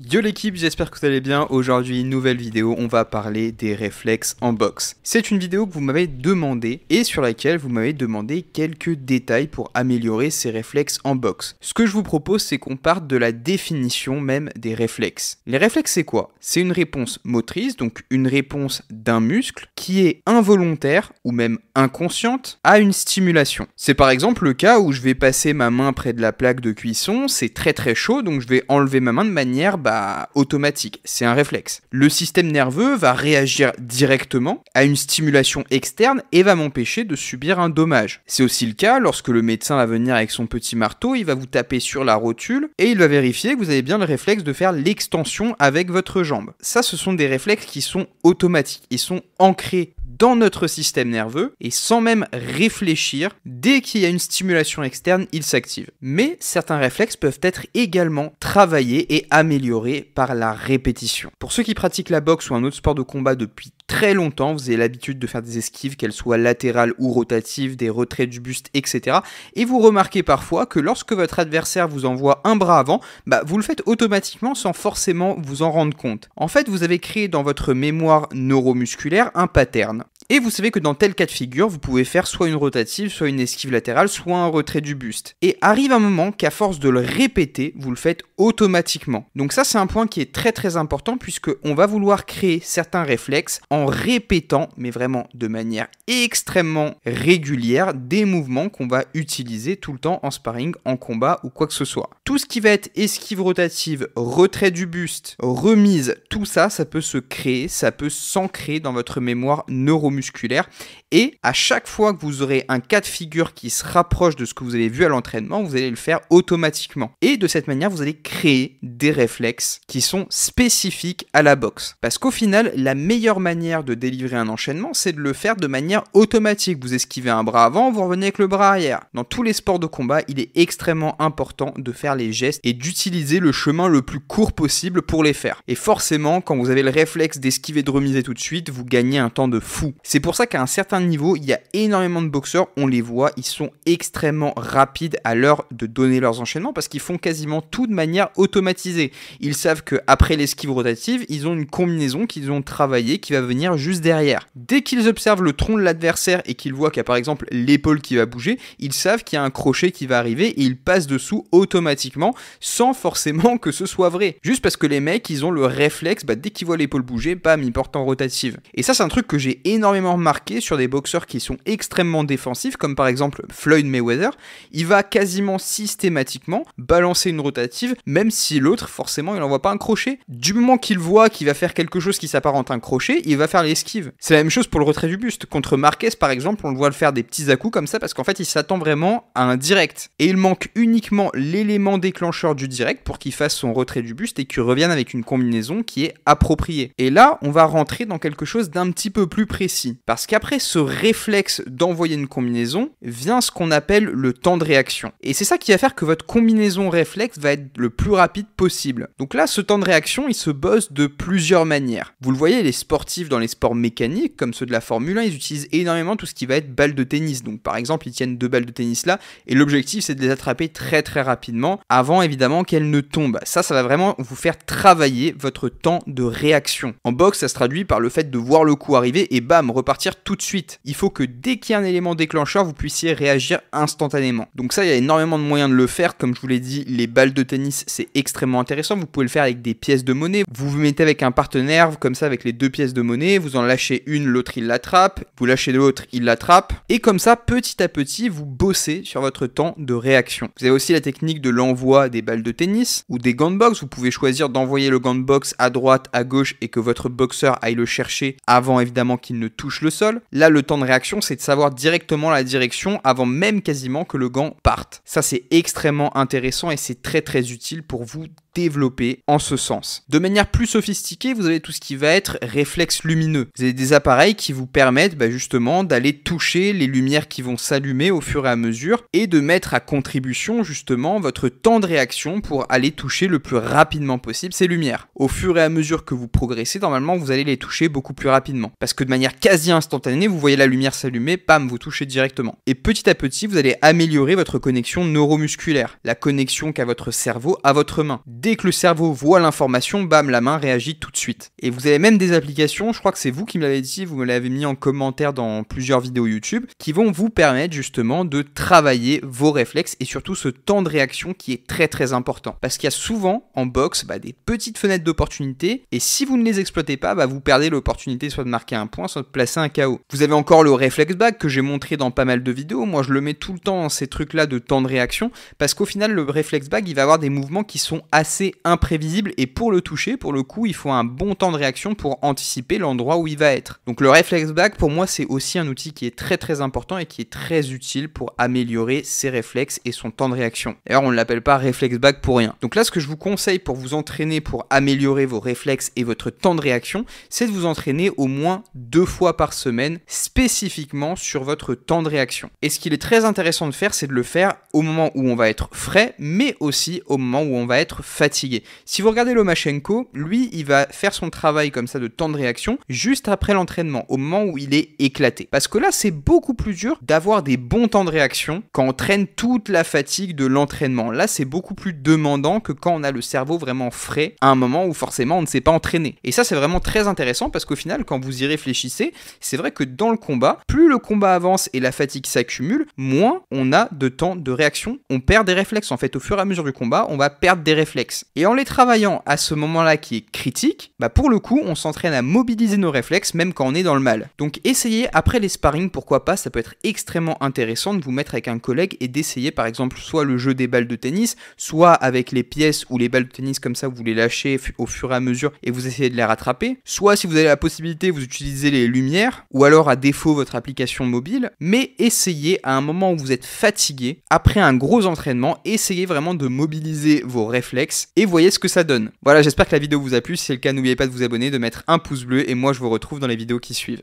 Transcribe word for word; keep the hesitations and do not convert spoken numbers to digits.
Yo l'équipe, j'espère que vous allez bien. Aujourd'hui, nouvelle vidéo, on va parler des réflexes en boxe. C'est une vidéo que vous m'avez demandé et sur laquelle vous m'avez demandé quelques détails pour améliorer ces réflexes en boxe. Ce que je vous propose, c'est qu'on parte de la définition même des réflexes. Les réflexes, c'est quoi? C'est une réponse motrice, donc une réponse d'un muscle qui est involontaire ou même inconsciente à une stimulation. C'est par exemple le cas où je vais passer ma main près de la plaque de cuisson, c'est très très chaud, donc je vais enlever ma main de manière Bah, automatique, c'est un réflexe. Le système nerveux va réagir directement à une stimulation externe et va m'empêcher de subir un dommage. C'est aussi le cas lorsque le médecin va venir avec son petit marteau, il va vous taper sur la rotule et il va vérifier que vous avez bien le réflexe de faire l'extension avec votre jambe. Ça, ce sont des réflexes qui sont automatiques, ils sont ancrés dans notre système nerveux et sans même réfléchir, dès qu'il y a une stimulation externe, il s'active. Mais certains réflexes peuvent être également travaillés et améliorés par la répétition. Pour ceux qui pratiquent la boxe ou un autre sport de combat depuis très longtemps, vous avez l'habitude de faire des esquives, qu'elles soient latérales ou rotatives, des retraits du buste, et cetera. Et vous remarquez parfois que lorsque votre adversaire vous envoie un bras avant, bah vous le faites automatiquement sans forcément vous en rendre compte. En fait, vous avez créé dans votre mémoire neuromusculaire un pattern. Et vous savez que dans tel cas de figure, vous pouvez faire soit une rotative, soit une esquive latérale, soit un retrait du buste. Et arrive un moment qu'à force de le répéter, vous le faites automatiquement. Donc ça, c'est un point qui est très très important puisqu'on va vouloir créer certains réflexes en répétant, mais vraiment de manière extrêmement régulière, des mouvements qu'on va utiliser tout le temps en sparring, en combat ou quoi que ce soit. Tout ce qui va être esquive rotative, retrait du buste, remise, tout ça, ça peut se créer, ça peut s'ancrer dans votre mémoire neuromusculaire. musculaire et à chaque fois que vous aurez un cas de figure qui se rapproche de ce que vous avez vu à l'entraînement, vous allez le faire automatiquement. Et de cette manière, vous allez créer des réflexes qui sont spécifiques à la boxe. Parce qu'au final, la meilleure manière de délivrer un enchaînement, c'est de le faire de manière automatique. Vous esquivez un bras avant, vous revenez avec le bras arrière. Dans tous les sports de combat, il est extrêmement important de faire les gestes et d'utiliser le chemin le plus court possible pour les faire. Et forcément, quand vous avez le réflexe d'esquiver, de remiser tout de suite, vous gagnez un temps de fou. C'est pour ça qu'à un certain niveau, il y a énormément de boxeurs, on les voit, ils sont extrêmement rapides à l'heure de donner leurs enchaînements parce qu'ils font quasiment tout de manière automatisée. Ils savent qu'après l'esquive rotative, ils ont une combinaison qu'ils ont travaillée qui va venir juste derrière. Dès qu'ils observent le tronc de l'adversaire et qu'ils voient qu'il y a par exemple l'épaule qui va bouger, ils savent qu'il y a un crochet qui va arriver et ils passent dessous automatiquement sans forcément que ce soit vrai. Juste parce que les mecs, ils ont le réflexe, bah, dès qu'ils voient l'épaule bouger, bam, ils portent en rotative. Et ça, c'est un truc que j'ai énormément remarqué sur des boxeurs qui sont extrêmement défensifs, comme par exemple Floyd Mayweather. Il va quasiment systématiquement balancer une rotative, même si l'autre, forcément, il n'envoie pas un crochet. Du moment qu'il voit qu'il va faire quelque chose qui s'apparente à un crochet, il va faire l'esquive. C'est la même chose pour le retrait du buste. Contre Marquez, par exemple, on le voit le faire des petits à-coups comme ça, parce qu'en fait, il s'attend vraiment à un direct. Et il manque uniquement l'élément déclencheur du direct pour qu'il fasse son retrait du buste et qu'il revienne avec une combinaison qui est appropriée. Et là, on va rentrer dans quelque chose d'un petit peu plus précis. Parce qu'après ce réflexe d'envoyer une combinaison, vient ce qu'on appelle le temps de réaction. Et c'est ça qui va faire que votre combinaison réflexe va être le plus rapide possible. Donc là, ce temps de réaction, il se bosse de plusieurs manières. Vous le voyez, les sportifs dans les sports mécaniques, comme ceux de la Formule un, ils utilisent énormément tout ce qui va être balle de tennis. Donc par exemple, ils tiennent deux balles de tennis là, et l'objectif, c'est de les attraper très très rapidement, avant évidemment qu'elles ne tombent. Ça, ça va vraiment vous faire travailler votre temps de réaction. En boxe, ça se traduit par le fait de voir le coup arriver et bam, repartir tout de suite. Il faut que dès qu'il y a un élément déclencheur, vous puissiez réagir instantanément. Donc ça, il y a énormément de moyens de le faire. Comme je vous l'ai dit, les balles de tennis, c'est extrêmement intéressant. Vous pouvez le faire avec des pièces de monnaie. Vous vous mettez avec un partenaire, comme ça, avec les deux pièces de monnaie. Vous en lâchez une, l'autre, il l'attrape. Vous lâchez l'autre, il l'attrape. Et comme ça, petit à petit, vous bossez sur votre temps de réaction. Vous avez aussi la technique de l'envoi des balles de tennis ou des gants de boxe. Vous pouvez choisir d'envoyer le gant de boxe à droite, à gauche et que votre boxeur aille le chercher avant, évidemment, qu'il ne touche le sol. Là, le temps de réaction, c'est de savoir directement la direction avant même quasiment que le gant parte. Ça, c'est extrêmement intéressant et c'est très très utile pour vous développer en ce sens. De manière plus sophistiquée, vous avez tout ce qui va être réflexe lumineux. Vous avez des appareils qui vous permettent bah, justement d'aller toucher les lumières qui vont s'allumer au fur et à mesure et de mettre à contribution justement votre temps de réaction pour aller toucher le plus rapidement possible ces lumières. Au fur et à mesure que vous progressez, normalement, vous allez les toucher beaucoup plus rapidement. Parce que de manière quasi instantané, vous voyez la lumière s'allumer, pam, vous touchez directement. Et petit à petit, vous allez améliorer votre connexion neuromusculaire, la connexion qu'a votre cerveau à votre main. Dès que le cerveau voit l'information, bam, la main réagit tout de suite. Et vous avez même des applications, je crois que c'est vous qui me l'avez dit, vous me l'avez mis en commentaire dans plusieurs vidéos YouTube, qui vont vous permettre justement de travailler vos réflexes et surtout ce temps de réaction qui est très très important. Parce qu'il y a souvent en boxe bah, des petites fenêtres d'opportunité et si vous ne les exploitez pas, bah, vous perdez l'opportunité soit de marquer un point, soit de placer un K O. Vous avez encore le reflex back que j'ai montré dans pas mal de vidéos, moi je le mets tout le temps dans ces trucs là de temps de réaction parce qu'au final le reflex back il va avoir des mouvements qui sont assez imprévisibles et pour le toucher, pour le coup il faut un bon temps de réaction pour anticiper l'endroit où il va être. Donc le reflex back pour moi c'est aussi un outil qui est très très important et qui est très utile pour améliorer ses réflexes et son temps de réaction. D'ailleurs on ne l'appelle pas reflex back pour rien. Donc là ce que je vous conseille pour vous entraîner pour améliorer vos réflexes et votre temps de réaction, c'est de vous entraîner au moins deux fois par semaine spécifiquement sur votre temps de réaction. Et ce qu'il est très intéressant de faire, c'est de le faire au moment où on va être frais, mais aussi au moment où on va être fatigué. Si vous regardez Lomachenko, lui, il va faire son travail comme ça de temps de réaction juste après l'entraînement, au moment où il est éclaté. Parce que là, c'est beaucoup plus dur d'avoir des bons temps de réaction quand on traîne toute la fatigue de l'entraînement. Là, c'est beaucoup plus demandant que quand on a le cerveau vraiment frais à un moment où forcément on ne s'est pas entraîné. Et ça, c'est vraiment très intéressant parce qu'au final, quand vous y réfléchissez, c'est vrai que dans le combat, plus le combat avance et la fatigue s'accumule, moins on a de temps de réaction. On perd des réflexes. En fait, au fur et à mesure du combat, on va perdre des réflexes. Et en les travaillant à ce moment-là qui est critique, bah pour le coup, on s'entraîne à mobiliser nos réflexes même quand on est dans le mal. Donc essayez après les sparring, pourquoi pas, ça peut être extrêmement intéressant de vous mettre avec un collègue et d'essayer par exemple soit le jeu des balles de tennis, soit avec les pièces ou les balles de tennis comme ça, vous les lâchez au fur et à mesure et vous essayez de les rattraper. Soit si vous avez la possibilité, vous utilisez les lumières ou alors à défaut votre application mobile. Mais essayez à un moment où vous êtes fatigué, après un gros entraînement, essayez vraiment de mobiliser vos réflexes et voyez ce que ça donne. Voilà, j'espère que la vidéo vous a plu. Si c'est le cas, n'oubliez pas de vous abonner, de mettre un pouce bleu et moi je vous retrouve dans les vidéos qui suivent.